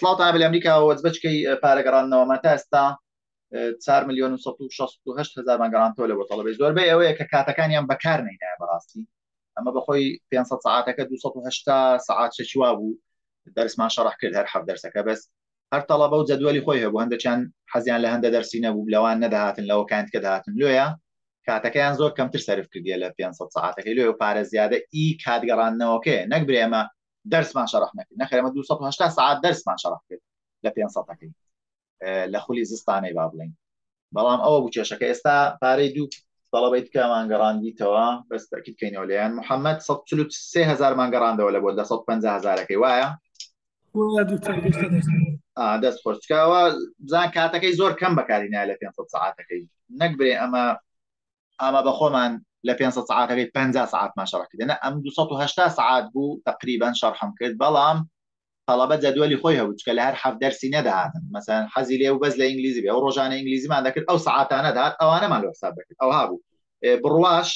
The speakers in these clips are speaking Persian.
سڵاوتان بە لە ئەمریکا و وەزبەچکەی پارەگەڕان نەوەمەتە ئێستا 4,168,000 مانگەڕانتۆ لە بۆ تەڵەبەی زۆربەی ئەوەیە کە کاتەکانیان بەکار نەینایە بەڕاستی. ئەمە بەخۆی 500 ساعاتەکە 280 ساعات شەچوا بوو، دەرسمان شەڕح کرد هەر حەف دەرسەکە، بەس هەر تەڵەبە و جەدوەلی خۆی هەبوو، هەندێکیان حەزیان لە هەندە دەرسی نەبوو، لەوان نەدەهاتن، لەوەکانت کە دەهاتن لۆیە کاتەکەیان زۆر کەمتر سەرف کردیە لە 500 ساعاتەکەی لۆیە و پارە زیادە ئی کاتگەڕانەوەکەیە، نەکبرێ ئەمە درسمان شرح نکرد، نەخێر ئەمە 280 ساعات درسمان شرح کرد لە 500ەکەی لە خولی زستانەی با بڵین. بەڵام ئەوە بوو کێشەکە، ئێستا پارەی دوو تەڵەبەی تکە مانگەڕاندیتەوە، بەس تەکید کەینەوە لەیان محەممەد 143,000 مانگەڕاندەوە لە بۆ 150,000ەکەی وایە دەست خۆشکاوە، بزان کاتەکەی زۆر کەم بەکارینایە لە 500 ساعاتەکەی، نەکبرێ ئەمە بەخۆمان لە 500 ساعاتەکەی 50 ساعتمان شەڕح کردێنە، ئەم 280 ساعات بوو تقریبا شەڕحم کرد، بەڵام تەڵەبە جەدوەلی خۆی هەبوو چکە لە هەر حەف دەرسی نەدەهاتن، مەسەن حەزی لێ و بەس لە ئینگلیزی بێ، ئەو ڕۆژانە ئینگلیزیمان دەکرد ئەو ساعاتانە دەهات، ئەوانەمان لە حساب دەکرد، ئەوها بوو. بڕواش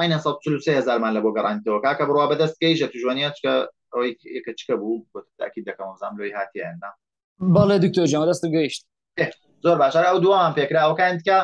عینەن 143,000مان لە بۆ گەڕانیتەوە، کاکە بڕوا بەدەستکەی ژەتوژوانیە چکە ئەوەی یەکە چکە بوو، بۆ تاکید دەکەم وەزام لۆی هاتیاننا. بەڵێ دکتۆر جان دەستم گەیشت. زۆر باشە، ئەو دووەمان پێکراوەکانت کە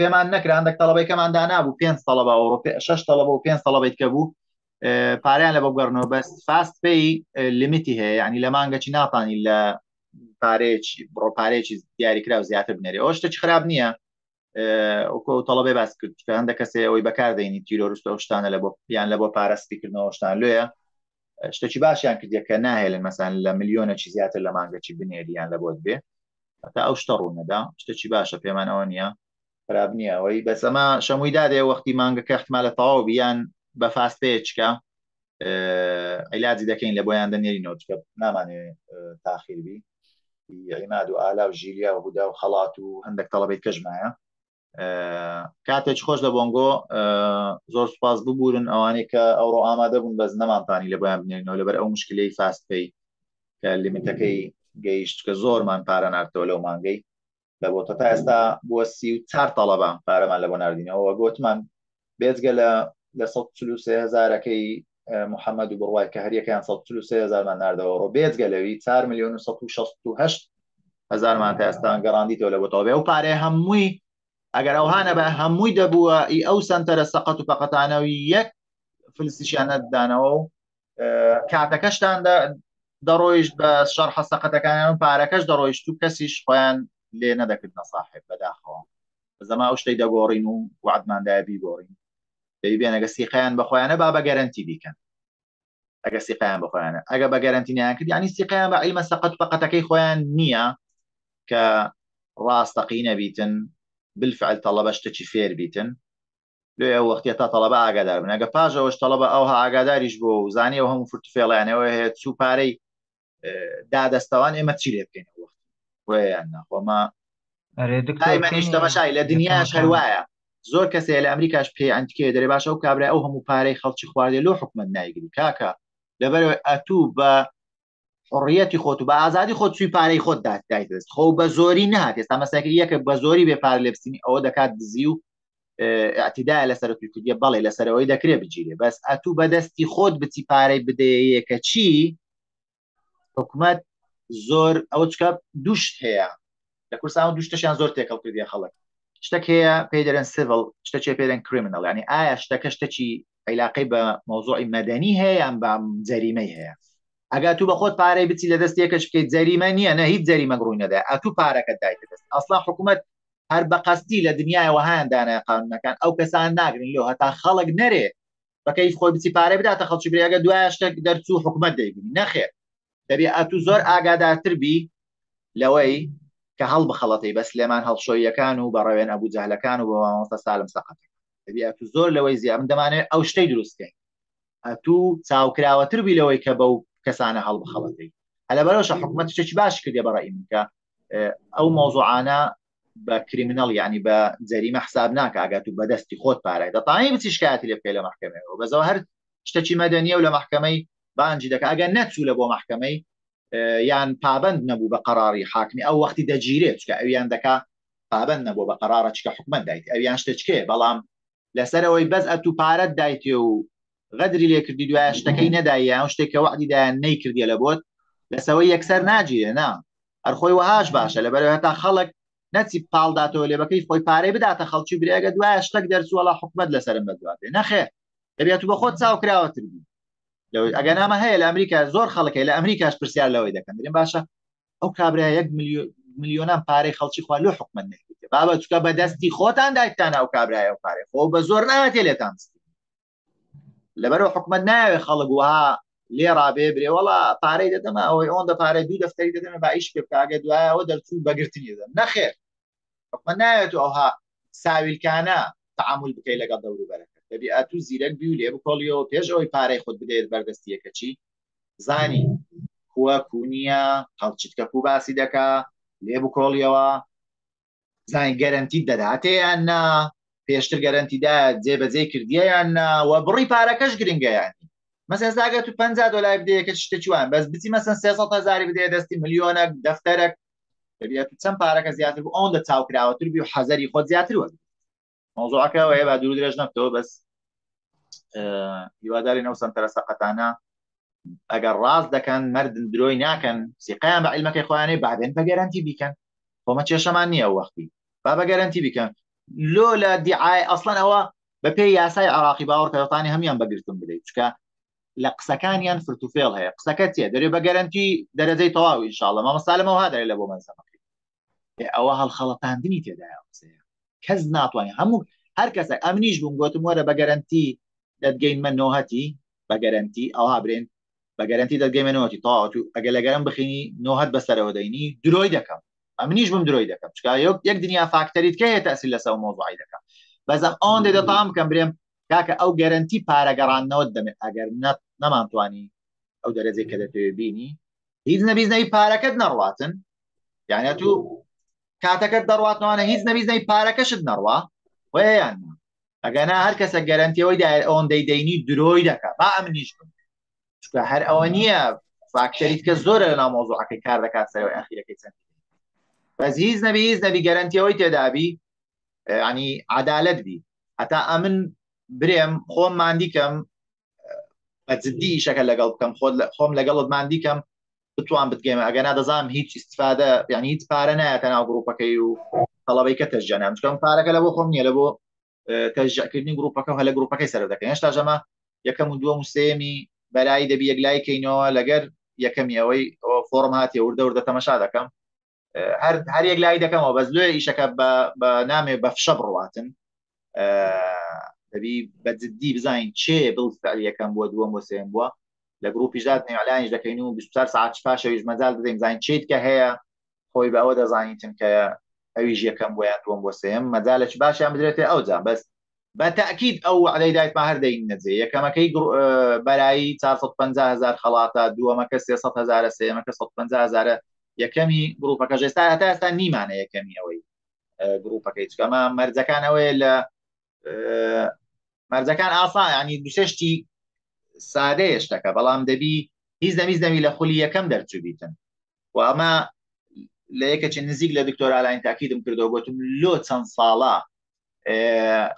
پێمان نەکران، هەندێک تەڵەبەی کەماندا نابوو، 5 تەڵەبە ئەوروپی 6 تەڵەبە و 5 تەڵەبەی کە بوو پارەیان لە بۆ بگەڕنەوە، بەس فاست پێی لیمیتی هەیە، یعنی لە مانگەچی ناتانی لە پارەیەکی دیاریکراو زیاتر بنێری، ئەوە شتێکی خراب نییە، ئەو تەڵەبەی باس کرد کە هەندێک کەسێ ئەوەی بەکاردەێنی تیرۆریست و ئەو شتانە لە بۆ یان لە بۆ پاراستیکردنەوە شتان لێیە، شتێکی باشیان کردیە کە ناهێڵن مەسەڵەن لە ملیۆنێکی زیاتر لە مانگەچی بنێری یان لە بۆت بێ، هەتا ئەو شتە ڕوونەدا، شتێکی باشە پێمان ئەوە نییە خراب نییە ئەوەی، بەس ئەمە شەمووی دادێ وەختی مانگەکە احتمالە تەواو بیان بە فاست پێ چکە عیلاجی دەکەین لە بۆیان دەنێرینەوە چکە نامانێ تاخیربی عیماد و ئالا و ژیریا و هودا و خەڵات و هەندێک تەڵەبەی کەژمایە. کاتێک خۆش لە بۆنگۆ، زۆر سوپاس ببوورن ئەوانەی کە ئەوڕۆ ئامادە بوون، بەس نەمانتانی لە بۆیان بنێرینەوە لەبەر ئەو مشکلەی فاست پێی کە لیمیتەکەی گەیشت کە زۆرمان پارە ناردەوە لەو مانگەی لە بۆ تا ئێستا بووە 34 تەڵەبە پارەمان لە بۆ ناردینەوە، گوتمان بێجگە لە 143,000ەکەی محەممەد و بڕوای کە هەریەکەیان 143,000مان ناردەوە، بێجگە لەوی 4,168,000مان تا ئێستا گەڕاندیتەوە لە بۆ تەڵەبە، ئەو پارەیە هەمووی ئەگەر ئەوهانە بە هەمووی دەبووە ئەو سەنتەرە سەقەت و فەقەتانەوی یەک فلسیشیانە دانەوە و کاتەکەشتان دەڕۆیشت بە شەڕحە سەقەتەکانیان و پارەکەش دەڕۆیشت و کەسیش خۆیان لێ نەدەکردنە صاحب بەداخەوە، زەما ئەو شتەی دەگۆڕین و وعدماندایە بیگۆڕین، دەیبێنەگە سیقیان بە خۆیانە با بە گەرەنتی بیکەن، ئەگە سیقیان بە خۆیانە، ئەگە بە گەرەنتی نیان کرد یانی سیقیان بە عیلمە سەقەت و فەقەتەکەی خۆیان نییە کە ڕاستەقینە بیتن، بالفعل تەڵەبە شتێکی فێر بیتن، لێ ئەو وەختیە تا تەڵەبە ئاگادار بن، ئەگە پاشەوەش تەڵەبە ئەوها ئاگاداریش بۆ و زانیە و هەموو فرتوفێڵیانەوە هەیە چوو پارەی دادەستەوان ئێمە چی لێ بکەین وەخت ویان ناخۆمە دایمەنیش تەمەشای لە دنیاش هەروایە، زۆر کەسەیە لە ئەمریکاش پێیانتکێ دەرێ باشە و کابرای ئەو هەموو پارەی خەڵکی خواردێ لۆ حکومەت نایگری، کاکە لەبەرەوە ئەتوو بە حڕیەتی خۆت و بە ئازادی خۆت سوی پارەی خۆت دادایدەست، خۆ بە زۆری نهات، ئێستا مەسەکە یەکە بە زۆری بێ پارە لێبستنی ئەوە دەکات دزی و ئەتیدایە لەسەر توکردیە، بەڵێ لەسەرەوەی دەکرێ بگیرێ، بەس ئەتوو بەدەستی خۆت بچی پارەی بدەیەکە چی حکومەت زۆر ئەوە چکە دوشت هەیە لە کورسان و دوشتەشیان زۆر تێکەڵ کردیە خەڵک، شتێک هەیە پێی دەڵێن سیڤل، شتێکی پێدەن کریمینەڵ، یعنی ئایا شتەکە شتێکی عیلاقەی بە مەوزوعی مەدەنی هەیە یان بە جەریمەی هەیە، ئەگە تو بە خۆت پارەی بچی لە دەستی یەکەش بکەیت جەریمە نییە، نە هیچ جەریمە گڕووی نەدایە، ئەتوو پارەکەت دایتە دەست. ئەسڵا حکومەت هەر بە قەسدی لە دنیای وەهایان دانایە قانونەکان، ئەو کەسان ناگرن لێو هەتا خەڵک نەرێ بە کەیف خۆی بچی پارەی بداتە خەڵکی برێ، ئەگە دوایە شتێک دەرچوو حکومەت دەیبینی، نەخێر دەبێ ئەتوو زۆر ئاگادارتر بی لەوەی کە هەڵ بخەڵەتەی بە سلێمان هەڵشۆییەکان و بە ڕەوێن ئەبوجەهلەکان و بە مامۆستا سالم سەقەت، دەبێ ئەتوو زۆر لەوەی زیاد دەمانێت ئەو شتەی دروستکەی، ئەتوو چاوکراوەتر بی لەوەی کە بەو کەسانە هەڵ بخەڵەتەی. هەلەبەرەوەشە حکومەت شتێکی باش کردێ بە ڕەئی من کە ئەو مەوزوعانە بە کریمینەڵ یعنی بە جەریمە حساب ناکە، ئەگە تو بەدەستی خۆت پارەی دەتانی بچی شکایەتی لێ بکەی لە مەحکەمەوە، بەزەوە هەر شتێکی مەدەنیە و لە مەحکەمەی بانجی دەکە، ئەگە نەچوو لە بۆ مەحکەمەی یان پابند نەبوو بە قەراری حاکمی، ئەو وەختی دەگیرێت چکە ئەویان دەکا پابند نەبوو بە قەرارە چکە حکومەت دایت، ئەویان شتێکێ، بەڵام لەسەرەوەی بەس ئەتوو پارەت دایتێ و غەدری لێ کردی دوایە شتەکەی نەدایە، ئەو شتێککە وەعدیدایان نەیکردیە لە بۆت لسوي يكسر ناجیه نه ارخوی و هاش باشه لبرو هتا خلق نتی پال داده ولی با کیف خوی پاره بده تا خلقی برای اگه دوایش تک درس ولی حکمت لسرم بدواده نخه ابی تو با خود ساو کرایه تری لو اگه نامه هیل آمریکا زور خلقه ل آمریکاش پرسیار لویده کندیم باشه او کابره یک میلیونم پاره خلقی خواه لو حکمت نهیده بابا تو که بدستی خود اند ایتان او کابره او پاره خو بزور نه تله تامس لبرو حکمت نه خلق وها لیرا بیبری ولی پاره دادم اوی آن دا پاره دو دفتری دادم با ایش که اگه دوای او در طول بگرتی نیدم نخیر حکمت نه تو آها سایل کنه تعامل بکی لگد دوری برک تبی اتو زیرک بیولی بکالیو پیش اوی پاره خود بده بردستیه کچی زانی کوا کونیا خالچیت کپو باسی دکا لی بکالیو زانی گارانتی داده انا پیشتر گارانتی داد زیب زیکر دیه انا و بری پاره کش گرینگه یعنی مثلا زاگه تو 500 دلار بده کش تچوان بس بزی مثلا 300 هزار بده دستی میلیونک دفترک تبی اتو چند پاره که زیاتر بو اون د تاو کراوتر بیو حزری خود زیاتر و موضوعك وهي بعد درود رجنبته بس يواداري نوصل ترى سقطانا اگر راز ده كان مرد دروينا كان سيقام بعلمك يا اخواني بعدين بجارنتي بيكن فما تشيش معني او وقتي بابا جارنتي بيكن لولا دعاي اصلا هو ببي يا ساي عراقي باور تعطاني هم يم بقرتم بدي تشكا لقسكان ينفرتو فيل هي قسكتي دري بجارنتي درجه طواوي ان شاء الله ما مسالمه وهذا اللي ابو منسى او هالخلطان دني تداوسه کس ناتوانی همون هر کس امنیش بونگوتم وره با گارانتی دادگین من نوهتی با گارانتی او هابرین با گارانتی دادگین من نوهتی تا تو اگه لگرم بخینی نوهت بسره ودینی دروی دکم امنیش بم دروی دکم چکا یک دنیا فاکتوریت که تاثیر لسه موضوعی دکم بازم اون ده طعم کم بریم کاک او گارانتی پارا گران نودم اگر نت نمانتوانی او درزه کده تبینی هیزنه بیزنه پارکت نرواتن یعنی تو کاتەکەت دەڕواتنەوانە هیچ نەبیزنەی پارەکەشت نەڕوا وەیان ئەگەنا هەر کەسە گەرەنتیەوەی ئەوەندەی دەینی درۆی دەکات با ئەمنیش بن چونکە هەر ئەوە نییە فاکتەریت کە زۆرە لەناو مۆزوعەکەی کار دەکات سەرەوەی ئەخیرەکەی چەند بەس هیچ نەبی گەرەنتیەوەی تێدابی یعنی عەدالەت بی هەتا ئەمن برێم خۆم ماندیکەم بە جددی ئیشەکە لەگەڵ بکەم خۆم لەگەڵت ماندیکەم بتوان بتجمع اجانا دزام هيك استفاده يعني هيك بارنا تناو جروبك يو طلبيك تجنا مش كم بارك لابو خمني لابو تجع كدني جروبك وهلا جروبك يسر بدك ايش ترجمه يا كم دو مسامي بلايده بيجلايك انه لجر يا كم يوي فورم هاتي ورده تمشى دكم هر يجلايده كم بس لو ايش كب بنامي بفشبر واتن تبي بتزدي بزين شي بالفعل يا كم دو مسام بو لگروپی جدات نیعلانیش دکینو 24 ساعت شفاش ایج مزال بدیم زاین چیت که هیا خوی با آوده زاینتیم که ایج یکم باید وام وسیم مزالش باشه هم درته آوده بس با تأکید او علی دایت مهر دین نزی یکم اکی برای 450 هزار خلاطه دو مکس 300 هزار سه مکس 450 هزار یکمی گروپ کجاست تا استن نیم عنه یکمی اوی گروپ کیت که ما مرزکان اول مرزکان آسان یعنی دوستشتی سادهش تکه بلام دبی هیز نمی لخولی کم در تو بیتن و اما لیکه چه نزیگ لدکتور علین تأکیدم کرده و گوتم لو چند ساله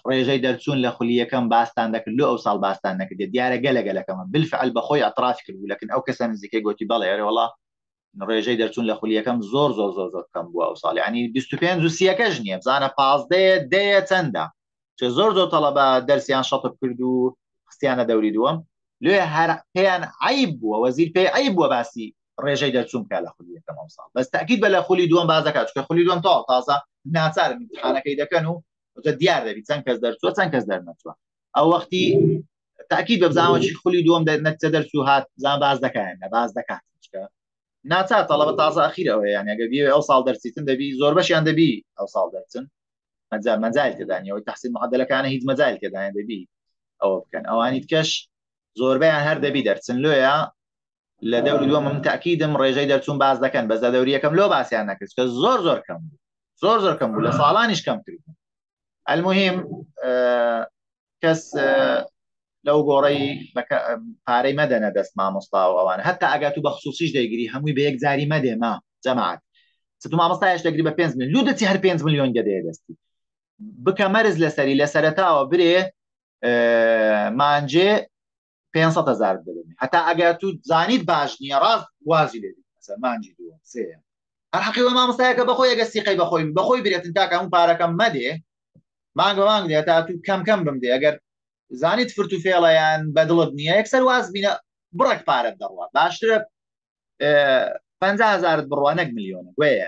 رجای درچون لخولی کم باستان دکر لو او سال باستان نکرده دیاره گله کم بالفعل بخوی اطراف کرده لکن او کسان نزیگه گوتی بله یاره والا رجای درچون لخولی کم زور کم بو او سال یعنی 25 و 30 کجنیه بزانه 15 چنده چه زور طلبه درسیان شطب کرده خستیانه دوری دوم لوی هر پیان عیب و وزیر پی عیب و باسی رجای درسوم که لخولی تمام صار بس تأکید بله خولی دوم بعضا که چون خولی دوم تا تازه نه صار امتحان که دکنو و دیار دارید چند کس درسو چند کس در نتوا او وقتی تأکید ببزنم چی خولی دوم نت درسو هات زن بعض دکه نه بعض دکه چکه نه صار طلب تازه آخره و یعنی اگه بی اوصال درسیتن دبی زور باشی اند بی اوصال درسن مزایل کدنی و تحصیل معادله که هیچ مزایل کدنی دبی او بکن او عنید کش زور بيان هر دبي درسن لويا لدوري دوام من تأكيدم رجاي درسون بعض دكان بس لدوري كم لو بعض يعني كرس زور كم ولا صالانش كم تريد المهم كس لو جوري بقاري مدنا دست مع مصطاو أوان حتى أجاتو بخصوصيش دقيري هموي بيك زاري مدى ما جماعة ستو مع مصطايش تقريبا 5 مليون لو دتي هر 5 مليون جديد دستي بكمرز لسري لسرتاو بري مانجي 500,000 درهم. حتی اگر تو زنید باج نیا راست واجی لید مثلا منجی دو سه هر حقیقه ما مستحق بخوی اگه سیقی بخوی بریت تا کم پارا کم مده مانگ دیگه تا تو کم بمده اگر زنید فرتو فعلا یان بدلد نیا اکثر واز بینه برک پارا دروا باشتر 500,000 بروانک میلیونه وای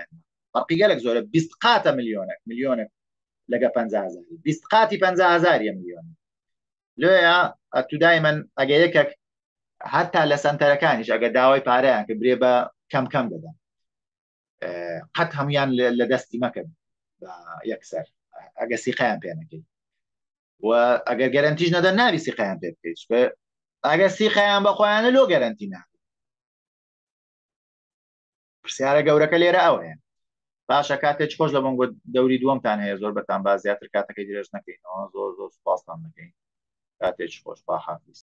فرقی گالک زوره 20 قاته میلیونه لقى 500,000 20 قاتي 500,000 يا مليون لويا تو دائما اجيكك حتى لسنتركانش اجا داوي باريان كبريبا كم بدا قد هم يان لدستي مكب يكسر اجا سيقان بينك واجا جارانتيج ندا نابي سيقان بيكش اجا سيقان بخوانا لو جارانتينا سياره جورك ليره اوين باشا کاتێک خۆش لەبن گوت دەوری دووەمتان هەیە زۆر بەتان با زیاتر کاتەکەی درێژ نەکەین. زۆر سوپاسمان نەکەین. کاتێک خۆش با حافیز.